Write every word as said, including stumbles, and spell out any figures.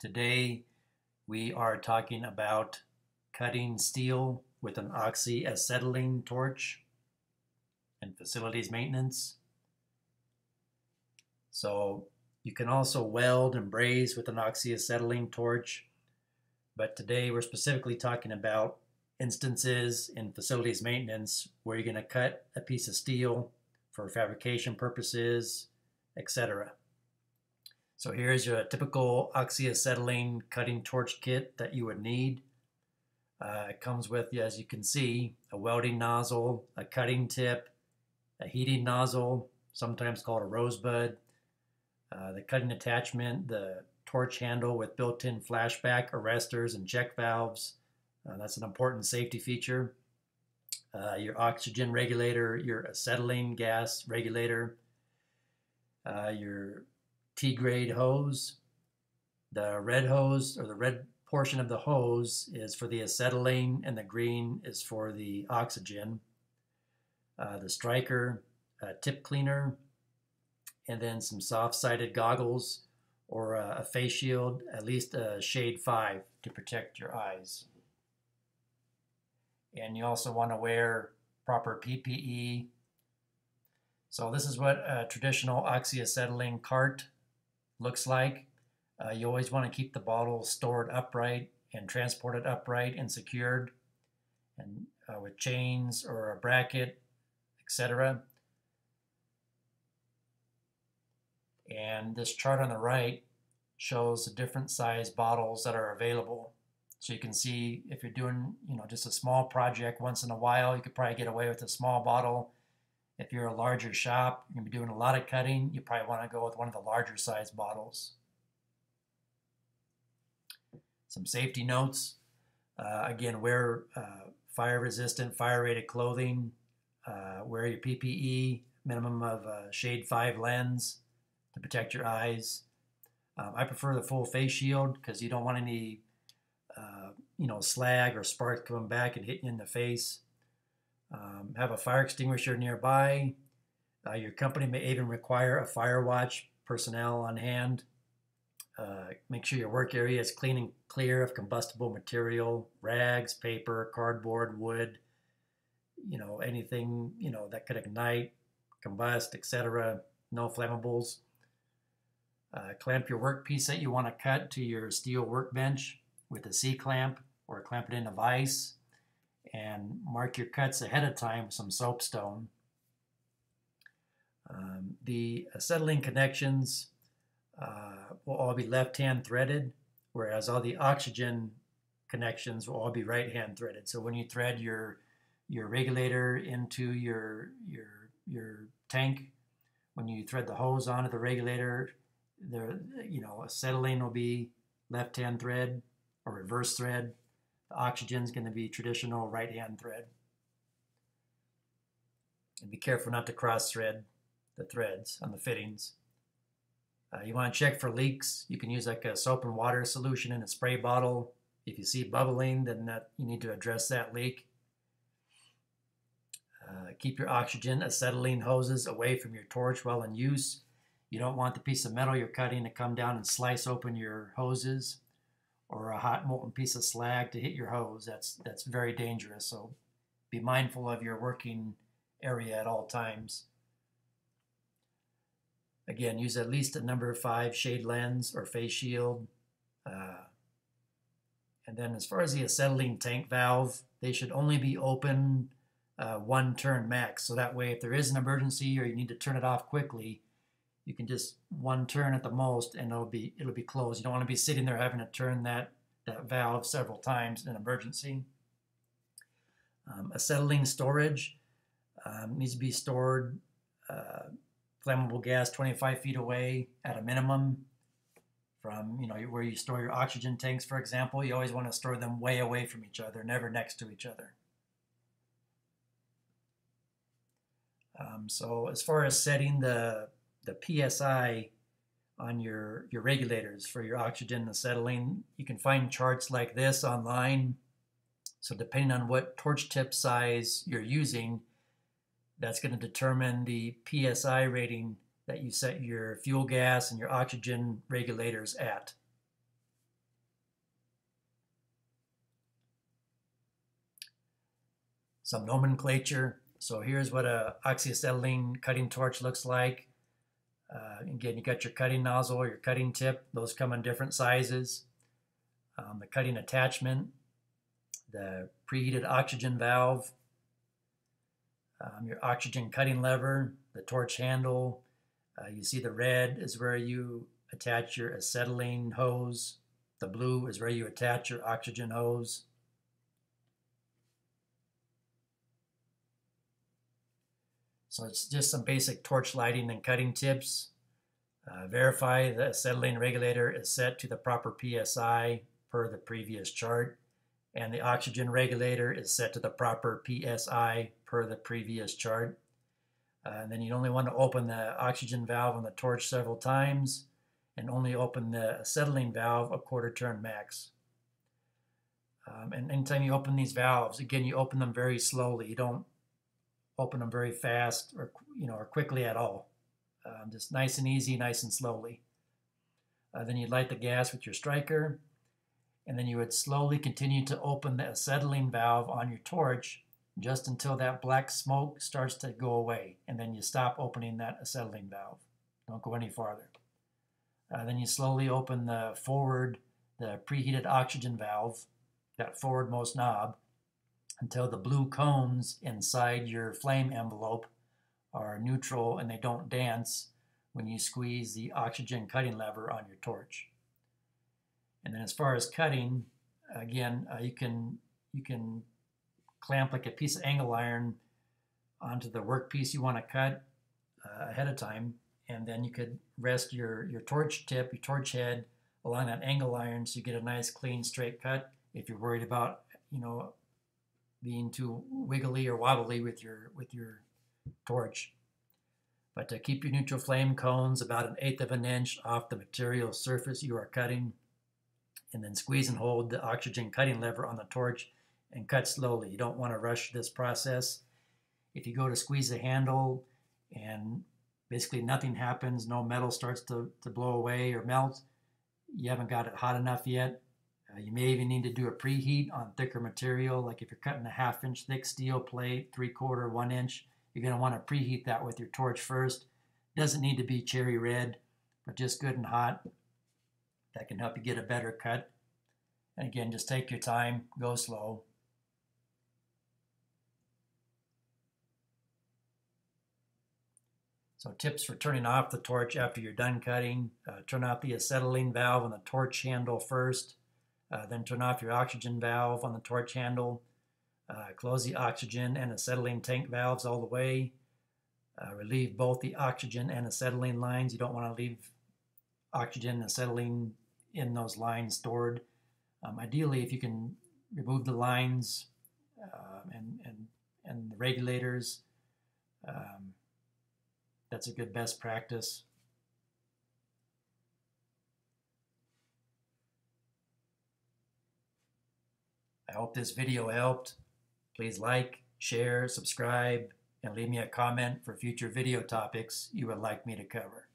Today we are talking about cutting steel with an oxyacetylene torch and facilities maintenance. So you can also weld and braze with an oxyacetylene torch, but today we're specifically talking about instances in facilities maintenance where you're going to cut a piece of steel for fabrication purposes, et cetera. So here's your typical oxyacetylene cutting torch kit that you would need. Uh, it comes with, as you can see, a welding nozzle, a cutting tip, a heating nozzle, sometimes called a rosebud, uh, the cutting attachment, the torch handle with built-in flashback arresters and check valves. Uh, that's an important safety feature. Uh, your oxygen regulator, your acetylene gas regulator, uh, your T-grade hose. The red hose, or the red portion of the hose, is for the acetylene and the green is for the oxygen. Uh, the striker, a tip cleaner, and then some soft-sided goggles or a, a face shield, at least a shade five to protect your eyes. And you also want to wear proper P P E. So this is what a traditional oxyacetylene cart looks like. Uh, you always want to keep the bottle stored upright and transported upright and secured, and uh, with chains or a bracket, et cetera. And this chart on the right shows the different size bottles that are available. So you can see if you're doing, you know, just a small project once in a while, you could probably get away with a small bottle. If you're a larger shop, you're going to be doing a lot of cutting, you probably want to go with one of the larger size bottles. Some safety notes. Uh, again, wear uh, fire-resistant, fire-rated clothing. Uh, wear your P P E, minimum of a shade five lens to protect your eyes. Um, I prefer the full face shield because you don't want any Uh, you know, slag or sparks coming back and hitting you in the face. Um, have a fire extinguisher nearby. Uh, your company may even require a fire watch personnel on hand. Uh, make sure your work area is clean and clear of combustible material, rags, paper, cardboard, wood, you know, anything, you know, that could ignite, combust, et cetera. No flammables. Uh, clamp your workpiece that you want to cut to your steel workbench with a C-clamp, or clamp it in a vise, and mark your cuts ahead of time with some soapstone. Um, the acetylene connections uh, will all be left-hand threaded, whereas all the oxygen connections will all be right-hand threaded. So when you thread your your regulator into your your your tank, when you thread the hose onto the regulator, there you know acetylene will be left-hand thread, or reverse thread. The oxygen is going to be traditional right-hand thread. And be careful not to cross-thread the threads on the fittings. Uh, you want to check for leaks. You can use like a soap and water solution in a spray bottle. If you see bubbling, then that, you need to address that leak. Uh, keep your oxygen acetylene hoses away from your torch while in use. You don't want the piece of metal you're cutting to come down and slice open your hoses, or a hot molten piece of slag to hit your hose. That's, that's very dangerous, so be mindful of your working area at all times. Again, use at least a number five shade lens or face shield. Uh, and then as far as the acetylene tank valve, they should only be open uh, one turn max, so that way if there is an emergency or you need to turn it off quickly, you can just one turn at the most and it'll be it'll be closed. You don't want to be sitting there having to turn that, that valve several times in an emergency. Um, acetylene storage um, needs to be stored uh, flammable gas twenty-five feet away at a minimum from you know where you store your oxygen tanks, for example. You always want to store them way away from each other, never next to each other. Um, so as far as setting the the P S I on your, your regulators for your oxygen and acetylene, you can find charts like this online. So depending on what torch tip size you're using, that's going to determine the P S I rating that you set your fuel gas and your oxygen regulators at. some nomenclature. So here's what a oxyacetylene cutting torch looks like. Uh, again, you got your cutting nozzle, your cutting tip. Those come in different sizes. Um, the cutting attachment, the preheated oxygen valve, um, your oxygen cutting lever, the torch handle. Uh, you see the red is where you attach your acetylene hose. The blue is where you attach your oxygen hose. So it's just some basic torch lighting and cutting tips. Uh, verify the acetylene regulator is set to the proper P S I per the previous chart, and the oxygen regulator is set to the proper P S I per the previous chart. Uh, and then you only want to open the oxygen valve on the torch several times, and only open the acetylene valve a quarter turn max. Um, and anytime you open these valves, again, you open them very slowly. You don't open them very fast, or you know, or quickly at all. Um, just nice and easy, nice and slowly. Uh, then you'd light the gas with your striker, and then you would slowly continue to open the acetylene valve on your torch just until that black smoke starts to go away, and then you stop opening that acetylene valve. Don't go any farther. Uh, then you slowly open the forward, the preheated oxygen valve, that forwardmost knob, until the blue cones inside your flame envelope are neutral and they don't dance when you squeeze the oxygen cutting lever on your torch. And then as far as cutting, again, uh, you can you can clamp like a piece of angle iron onto the workpiece you want to cut uh, ahead of time, and then you could rest your, your torch tip, your torch head, along that angle iron so you get a nice, clean, straight cut. If you're worried about, you know, being too wiggly or wobbly with your with your torch. But to keep your neutral flame cones about an eighth of an inch off the material surface you are cutting, and then squeeze and hold the oxygen cutting lever on the torch and cut slowly. You don't want to rush this process. If you go to squeeze the handle and basically nothing happens, no metal starts to, to blow away or melt, you haven't got it hot enough yet. Uh, you may even need to do a preheat on thicker material, like if you're cutting a half inch thick steel plate, three quarter, one inch, you're going to want to preheat that with your torch first. It doesn't need to be cherry red, but just good and hot. That can help you get a better cut. And again, just take your time, go slow. So tips for turning off the torch after you're done cutting. Uh, turn off the acetylene valve on the torch handle first. Uh, then turn off your oxygen valve on the torch handle. Uh, close the oxygen and acetylene tank valves all the way. Uh, relieve both the oxygen and acetylene lines. You don't want to leave oxygen and acetylene in those lines stored. Um, ideally, if you can remove the lines uh, and, and, and the regulators, um, that's a good best practice. I hope this video helped. Please like, share, subscribe, and leave me a comment for future video topics you would like me to cover.